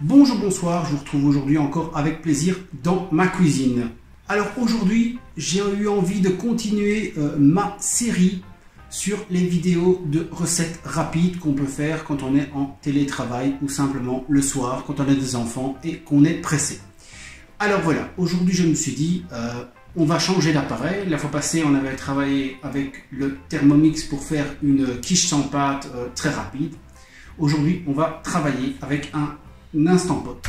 Bonjour, bonsoir, je vous retrouve aujourd'hui encore avec plaisir dans ma cuisine. Alors aujourd'hui, j'ai eu envie de continuer ma série sur les vidéos de recettes rapides qu'on peut faire quand on est en télétravail ou simplement le soir quand on a des enfants et qu'on est pressé. Alors voilà, aujourd'hui je me suis dit, on va changer d'appareil. La fois passée, on avait travaillé avec le Thermomix pour faire une quiche sans pâte très rapide. Aujourd'hui, on va travailler avec un Instant Pot.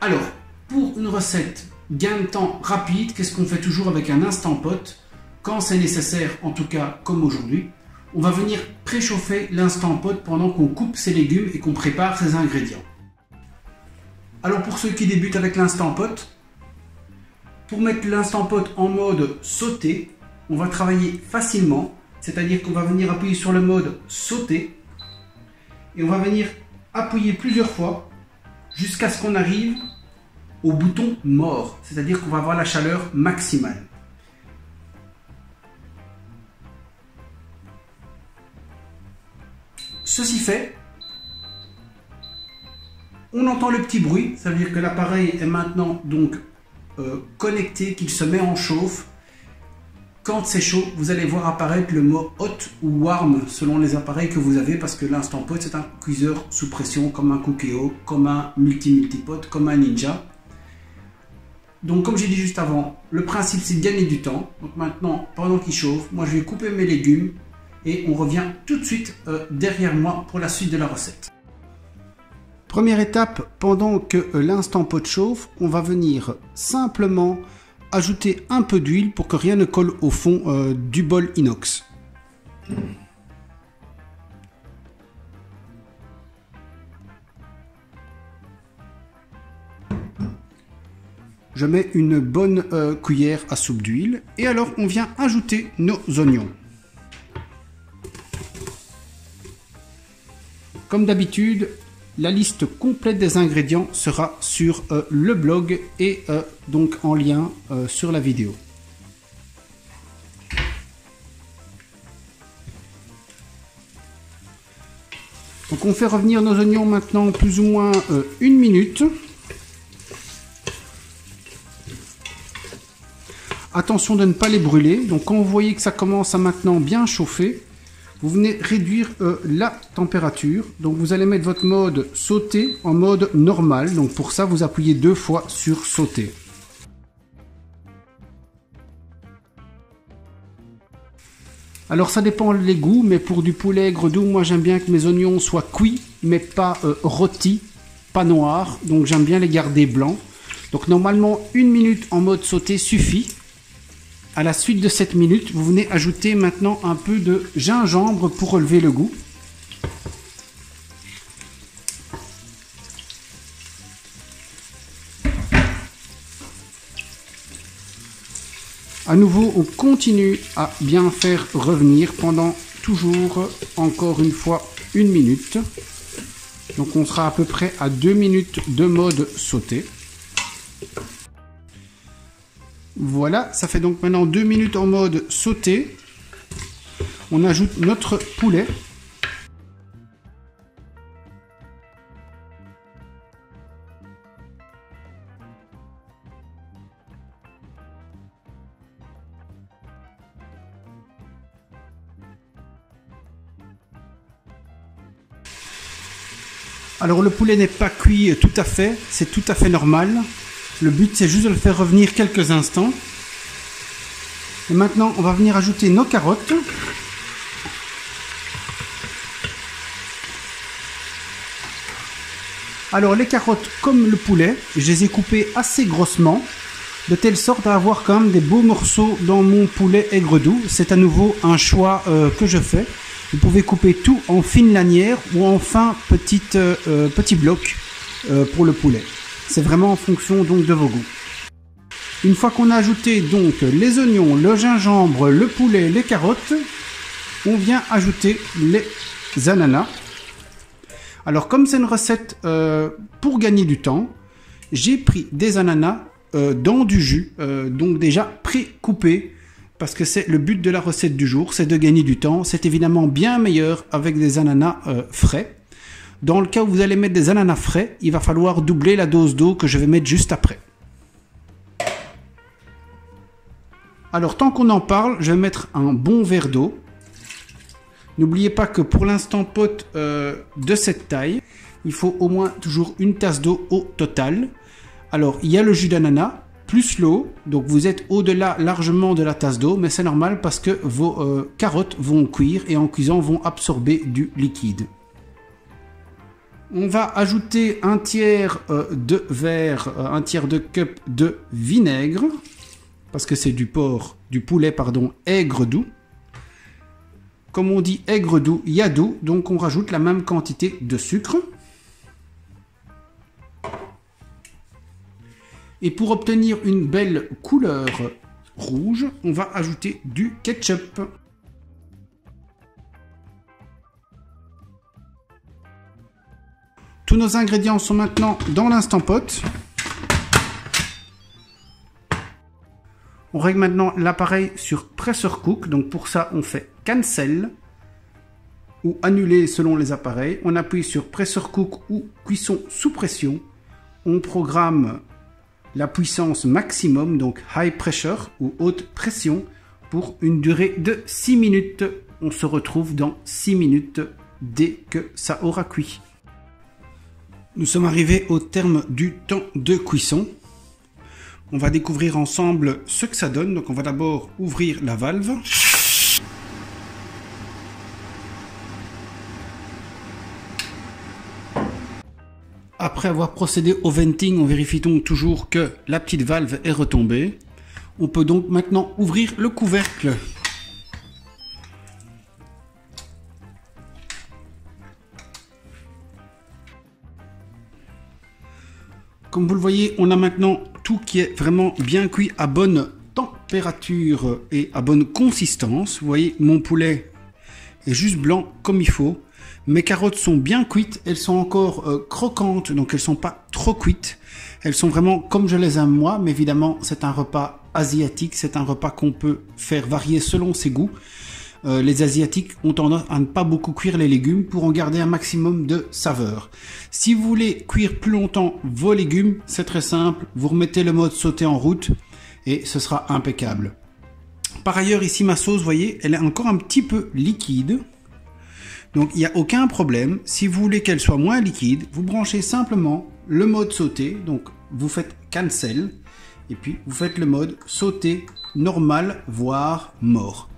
Alors, pour une recette gain de temps rapide, qu'est-ce qu'on fait toujours avec un Instant Pot? Quand c'est nécessaire, en tout cas comme aujourd'hui, on va venir préchauffer l'Instant Pot pendant qu'on coupe ses légumes et qu'on prépare ses ingrédients. Alors pour ceux qui débutent avec l'Instant Pot, pour mettre l'Instant Pot en mode sauté, on va travailler facilement, c'est-à-dire qu'on va venir appuyer sur le mode sauté et on va venir appuyer plusieurs fois jusqu'à ce qu'on arrive au bouton mort, c'est-à-dire qu'on va avoir la chaleur maximale. Ceci fait, on entend le petit bruit, ça veut dire que l'appareil est maintenant donc connecté, qu'il se met en chauffe. Quand c'est chaud, vous allez voir apparaître le mot hot ou warm selon les appareils que vous avez, parce que l'Instant Pot c'est un cuiseur sous pression comme un Cookéo, comme un multipot, comme un Ninja. Donc comme j'ai dit juste avant, le principe c'est de gagner du temps. Donc maintenant, pendant qu'il chauffe, moi je vais couper mes légumes et on revient tout de suite derrière moi pour la suite de la recette. Première étape, pendant que l'Instant Pot chauffe, on va venir simplement ajouter un peu d'huile pour que rien ne colle au fond du bol inox. Je mets une bonne cuillère à soupe d'huile et alors on vient ajouter nos oignons. Comme d'habitude, la liste complète des ingrédients sera sur le blog et donc en lien sur la vidéo. Donc on fait revenir nos oignons maintenant plus ou moins une minute. Attention de ne pas les brûler. Donc quand vous voyez que ça commence à maintenant bien chauffer, vous venez réduire la température, donc vous allez mettre votre mode sauté en mode normal. Donc pour ça, vous appuyez deux fois sur sauter. Alors ça dépend les goûts, mais pour du poulet aigre doux, moi j'aime bien que mes oignons soient cuits, mais pas rôtis, pas noirs. Donc j'aime bien les garder blancs. Donc normalement, une minute en mode sauté suffit. À la suite de cette minute, vous venez ajouter maintenant un peu de gingembre pour relever le goût. À nouveau, on continue à bien faire revenir pendant toujours, encore une fois, une minute. Donc on sera à peu près à 2 minutes de mode sauté. Voilà, ça fait donc maintenant 2 minutes en mode sauté. On ajoute notre poulet. Alors le poulet n'est pas cuit tout à fait, c'est tout à fait normal. Le but c'est juste de le faire revenir quelques instants. Et maintenant on va venir ajouter nos carottes. Alors les carottes comme le poulet, je les ai coupées assez grossement, de telle sorte à avoir quand même des beaux morceaux dans mon poulet aigre doux. C'est à nouveau un choix que je fais. Vous pouvez couper tout en fines lanières ou en fin petit bloc pour le poulet. C'est vraiment en fonction donc de vos goûts. Une fois qu'on a ajouté donc les oignons, le gingembre, le poulet, les carottes, on vient ajouter les ananas. Alors comme c'est une recette pour gagner du temps, j'ai pris des ananas dans du jus, donc déjà pré-coupés, parce que c'est le but de la recette du jour, c'est de gagner du temps. C'est évidemment bien meilleur avec des ananas frais. Dans le cas où vous allez mettre des ananas frais, il va falloir doubler la dose d'eau que je vais mettre juste après. Alors tant qu'on en parle, je vais mettre un bon verre d'eau. N'oubliez pas que pour l'Instant Pot de cette taille, il faut au moins toujours une tasse d'eau au total. Alors il y a le jus d'ananas plus l'eau, donc vous êtes au-delà largement de la tasse d'eau, mais c'est normal parce que vos carottes vont cuire et en cuisant vont absorber du liquide. On va ajouter un tiers de cup de vinaigre, parce que c'est du poulet aigre doux. Comme on dit aigre doux, il y a doux, donc on rajoute la même quantité de sucre. Et pour obtenir une belle couleur rouge, on va ajouter du ketchup. Tous nos ingrédients sont maintenant dans l'Instant Pot. On règle maintenant l'appareil sur Pressure Cook. Donc pour ça, on fait Cancel ou Annuler selon les appareils. On appuie sur Pressure Cook ou Cuisson sous pression. On programme la puissance maximum, donc High Pressure ou Haute Pression, pour une durée de 6 minutes. On se retrouve dans 6 minutes dès que ça aura cuit. Nous sommes arrivés au terme du temps de cuisson. On va découvrir ensemble ce que ça donne. Donc on va d'abord ouvrir la valve. Après avoir procédé au venting, on vérifie donc toujours que la petite valve est retombée. On peut donc maintenant ouvrir le couvercle. Comme vous le voyez, on a maintenant tout qui est vraiment bien cuit à bonne température et à bonne consistance. Vous voyez, mon poulet est juste blanc comme il faut. Mes carottes sont bien cuites, elles sont encore croquantes, donc elles ne sont pas trop cuites. Elles sont vraiment comme je les aime moi, mais évidemment c'est un repas asiatique, c'est un repas qu'on peut faire varier selon ses goûts. Les Asiatiques ont tendance à ne pas beaucoup cuire les légumes pour en garder un maximum de saveur. Si vous voulez cuire plus longtemps vos légumes, c'est très simple, vous remettez le mode sauté en route et ce sera impeccable. Par ailleurs ici ma sauce, vous voyez, elle est encore un petit peu liquide. Donc il n'y a aucun problème, si vous voulez qu'elle soit moins liquide, vous branchez simplement le mode sauté, donc vous faites cancel, et puis vous faites le mode sauté normal, voire mort.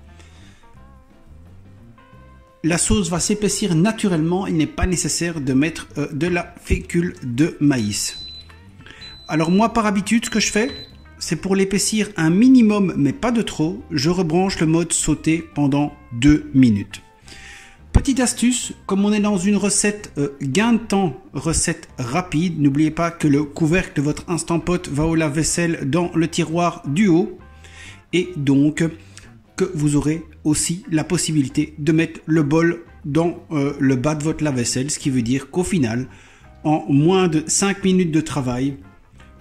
La sauce va s'épaissir naturellement, il n'est pas nécessaire de mettre de la fécule de maïs. Alors moi par habitude ce que je fais, c'est pour l'épaissir un minimum mais pas de trop, je rebranche le mode sauté pendant 2 minutes. Petite astuce, comme on est dans une recette gain de temps, recette rapide, n'oubliez pas que le couvercle de votre Instant Pot va au lave-vaisselle dans le tiroir du haut et donc que vous aurez aussi la possibilité de mettre le bol dans le bas de votre lave-vaisselle, ce qui veut dire qu'au final, en moins de 5 minutes de travail,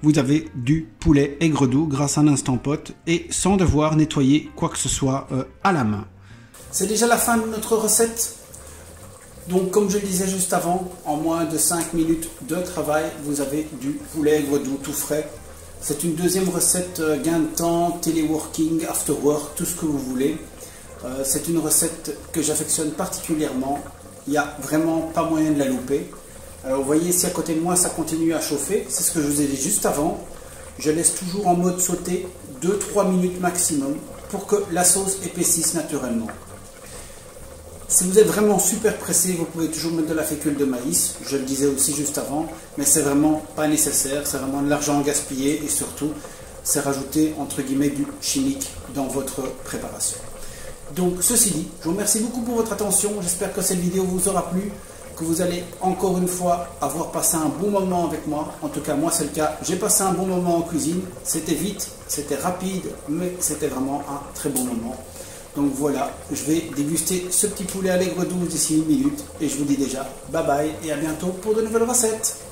vous avez du poulet aigre doux grâce à un Instant Pot et sans devoir nettoyer quoi que ce soit à la main. C'est déjà la fin de notre recette. Donc comme je le disais juste avant, en moins de 5 minutes de travail, vous avez du poulet aigre doux tout frais. C'est une deuxième recette gain de temps, téléworking, after work, tout ce que vous voulez. C'est une recette que j'affectionne particulièrement. Il n'y a vraiment pas moyen de la louper. Alors vous voyez ici à côté de moi, ça continue à chauffer. C'est ce que je vous ai dit juste avant. Je laisse toujours en mode sauté 2-3 minutes maximum pour que la sauce épaississe naturellement. Si vous êtes vraiment super pressé, vous pouvez toujours mettre de la fécule de maïs, je le disais aussi juste avant, mais c'est vraiment pas nécessaire, c'est vraiment de l'argent gaspillé et surtout, c'est rajouter entre guillemets du chimique dans votre préparation. Donc ceci dit, je vous remercie beaucoup pour votre attention, j'espère que cette vidéo vous aura plu, que vous allez encore une fois avoir passé un bon moment avec moi, en tout cas moi c'est le cas, j'ai passé un bon moment en cuisine, c'était vite, c'était rapide, mais c'était vraiment un très bon moment. Donc voilà, je vais déguster ce petit poulet aigre doux d'ici une minute et je vous dis déjà bye bye et à bientôt pour de nouvelles recettes.